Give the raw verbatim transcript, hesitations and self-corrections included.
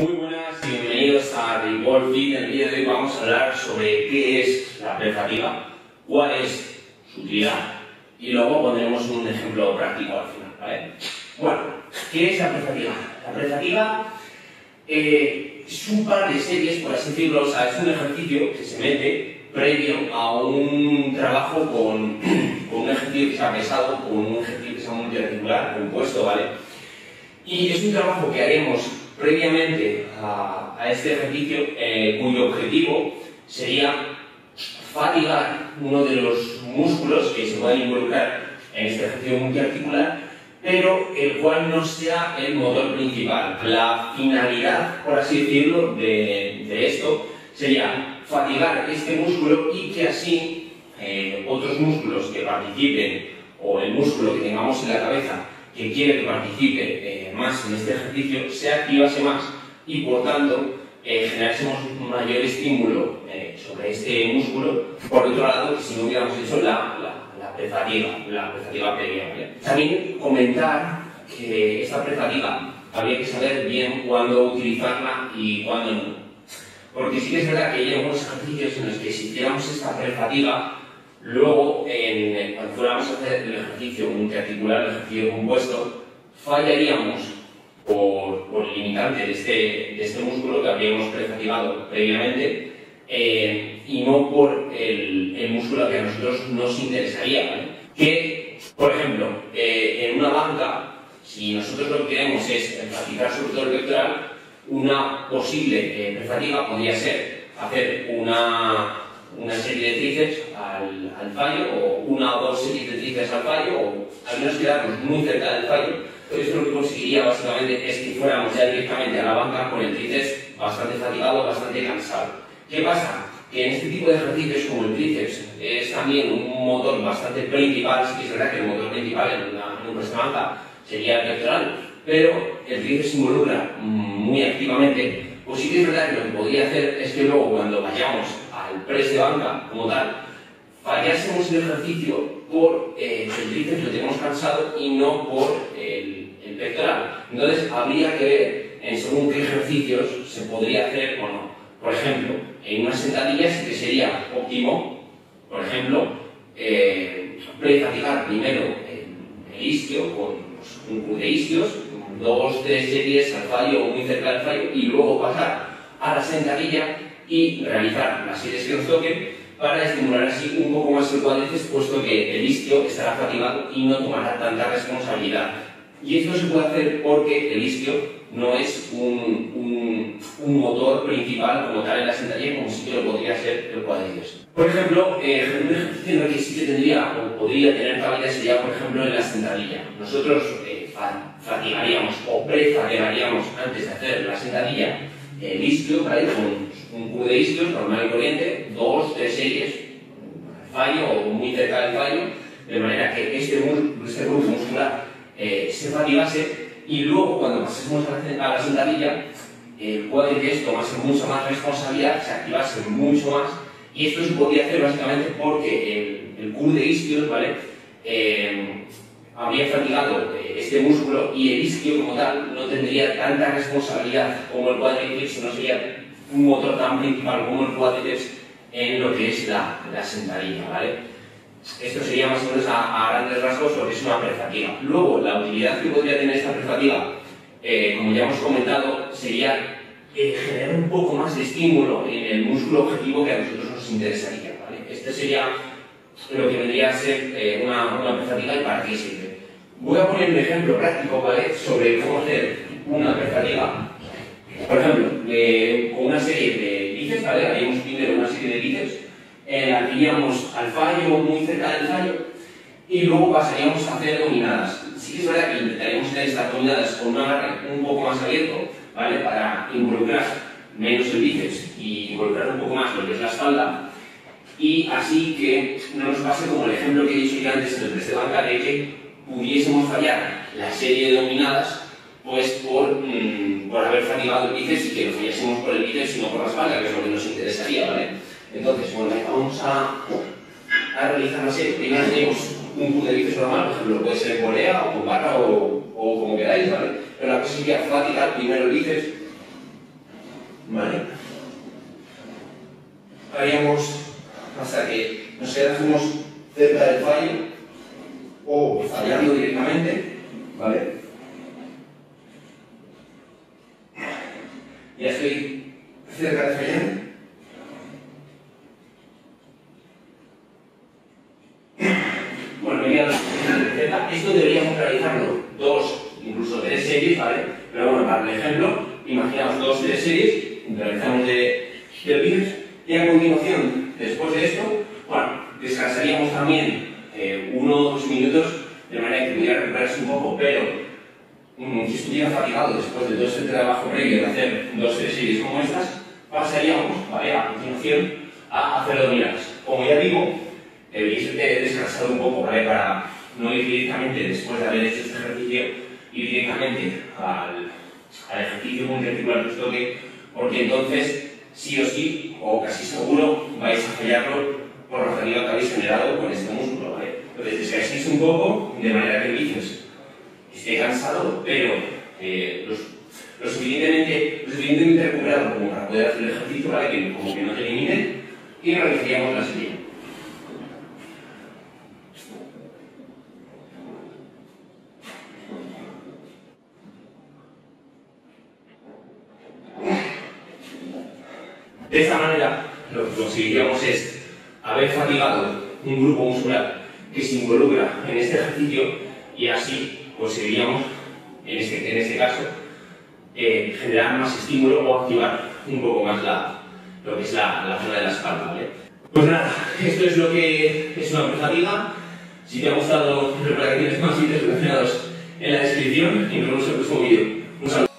Muy buenas y bienvenidos a The Wolfing. En el vídeo de hoy vamos a hablar sobre qué es la prefatiga, cuál es su utilidad y luego pondremos un ejemplo práctico al final, ¿vale? Bueno, ¿qué es la prefatiga? La prefatiga eh, es un par de series, por así decirlo, o sea, es un ejercicio que se mete previo a un trabajo con, con un ejercicio que sea pesado, con un ejercicio que sea multiarticular, compuesto, ¿vale? Y es un trabajo que haremos previamente a, a este ejercicio, eh, cuyo objetivo sería fatigar uno de los músculos que se pueden involucrar en este ejercicio multiarticular, pero el cual no sea el motor principal. La finalidad, por así decirlo, de, de esto sería fatigar este músculo y que así eh, otros músculos que participen, o el músculo que tengamos en la cabeza que quiere que participe eh, más en este ejercicio, se activase más y por tanto eh, generásemos un mayor estímulo eh, sobre este músculo. Por otro lado, que si no hubiéramos hecho la, la, la prefatiga, la prefatiga previa, ¿vale? También comentar que esta prefatiga habría que saber bien cuándo utilizarla y cuándo no, porque sí que es verdad que hay algunos ejercicios en los que si hiciéramos esta prefatiga, luego, en, cuando fuéramos a hacer el ejercicio multiarticular, el ejercicio compuesto, fallaríamos por, por el limitante de este, de este músculo que habríamos prefatigado previamente eh, y no por el, el músculo que a nosotros nos interesaría, ¿vale? Que, por ejemplo, eh, en una banca, si nosotros lo que queremos es practicar sobre todo el pectoral, una posible eh, prefatiga podría ser hacer una... una serie de tríceps al, al fallo, o una o dos series de tríceps al fallo, o al menos quedarnos muy cerca del fallo. Entonces lo que conseguiría básicamente es que fuéramos ya directamente a la banca con el tríceps bastante fatigado, bastante cansado. ¿Qué pasa? Que en este tipo de ejercicios, como el tríceps es también un motor bastante principal, sí que es verdad que el motor principal en una, en una press-banca sería el pectoral, pero el tríceps se involucra muy activamente. Pues sí que es verdad que lo que podría hacer es que luego, cuando vayamos al press de banca como tal, fallásemos el ejercicio por eh, el tríceps lo tenemos cansado y no por el, el pectoral. Entonces habría que ver en según qué ejercicios se podría hacer o no. Por ejemplo, en unas sentadillas que sería óptimo, por ejemplo, eh, prefatigar primero el, el isquio con pues, un club de isquios, dos, tres series al fallo o muy cerca del fallo, y luego pasar a la sentadilla y realizar las series que nos toquen para estimular así un poco más el cuádriceps, puesto que el isquio estará fatigado y no tomará tanta responsabilidad. Y esto se puede hacer porque el isquio no es un, un, un motor principal como tal en la sentadilla, como sí que lo podría ser el cuádriceps. Por ejemplo, eh, un ejercicio en el que sí que tendría o podría tener cabida sería, por ejemplo, en la sentadilla. Nosotros eh, fatigaríamos o prefatigaríamos antes de hacer la sentadilla el isquio, ¿vale? Con un cubo de isquios normal y corriente, dos, tres series, fallo o muy cerca del fallo, de manera que este grupo este muscular eh, se fatigase, y luego cuando pasemos a la sentadilla el cuádriceps tomase mucha más responsabilidad, se activase mucho más, y esto se podría hacer básicamente porque el, el cubo de isquios, ¿vale? Eh, habría fatigado este músculo y el isquio como tal no tendría tanta responsabilidad como el cuádriceps, no sería un motor tan principal como el cuádriceps en lo que es la, la sentadilla, ¿vale? Esto sería más o menos a, a grandes rasgos lo que es una prefatiga. Luego, la utilidad que podría tener esta prefatiga, eh, como ya hemos comentado, sería eh, generar un poco más de estímulo en el músculo objetivo que a nosotros nos interesaría, ¿vale? Este sería lo que vendría a ser eh, una, una prefatiga y para qué sirve. Voy a poner un ejemplo práctico, ¿vale?, sobre cómo hacer una prefatiga. Por ejemplo, eh, con una serie de bíceps, ¿vale? Habíamos primero una serie de bíceps, eh, la iríamos al fallo, muy cerca del fallo, y luego pasaríamos a hacer dominadas. Sí que es verdad que intentaríamos hacer estas dominadas con un agarre un poco más abierto, ¿vale?, para involucrar menos el bíceps y involucrar un poco más lo que es la espalda, y así que no nos pase como el ejemplo que he dicho ya antes en el press de banca, de que pudiésemos fallar la serie de dominadas pues por, mmm, por haber fatigado el bíceps y que lo fallásemos por el bíceps y no por la espalda, que es lo que nos interesaría, ¿vale? Entonces, bueno, vamos a, a realizar la serie. Primero tenemos un pull de bíceps normal, por ejemplo, puede ser polea o con barra o, o como queráis, ¿vale? Pero la cosa es que fatigar primero el bíceps ¿vale? Haríamos hasta que nos quedásemos cerca del fallo o fallando directamente, ¿vale? Ya estoy cerca de fallar. Bueno, me quedan los final de Z. Esto deberíamos realizarlo dos, incluso tres series, ¿vale? Pero bueno, para el ejemplo, imaginaos dos, tres series, realizamos de, de virus y a continuación, después de esto, bueno, descansaríamos también eh, uno o dos minutos de manera que pudiera recuperarse un poco, pero si estuviera fatigado después de todo este trabajo previo de hacer dos tres series como estas, pasaríamos, ¿vale?, a continuación a hacer dominadas. Como ya digo, deberíais de descansar un poco, ¿vale?, para no ir directamente después de haber hecho este ejercicio, ir directamente al, al ejercicio particular que os toque, porque entonces sí o sí, o casi seguro, vais a fallarlo por la fatiga que habéis generado con este músculo, ¿vale? Entonces descanséis un poco de manera que el bíceps esté cansado, pero eh, los, lo, suficientemente, lo suficientemente recuperado como para poder hacer el ejercicio, ¿vale?, que como que no te elimine, y realizaríamos la serie. De esta manera, lo que conseguiríamos es haber fatigado un grupo muscular que se involucra en este ejercicio y así conseguiríamos, en este, en este caso, eh, generar más estímulo o activar un poco más la, lo que es la, la zona de la espalda, ¿vale? Pues nada, esto es lo que es una prefatica. Si te ha gustado, reparticiones más y relacionados en la descripción y nos vemos en el próximo vídeo. Un saludo.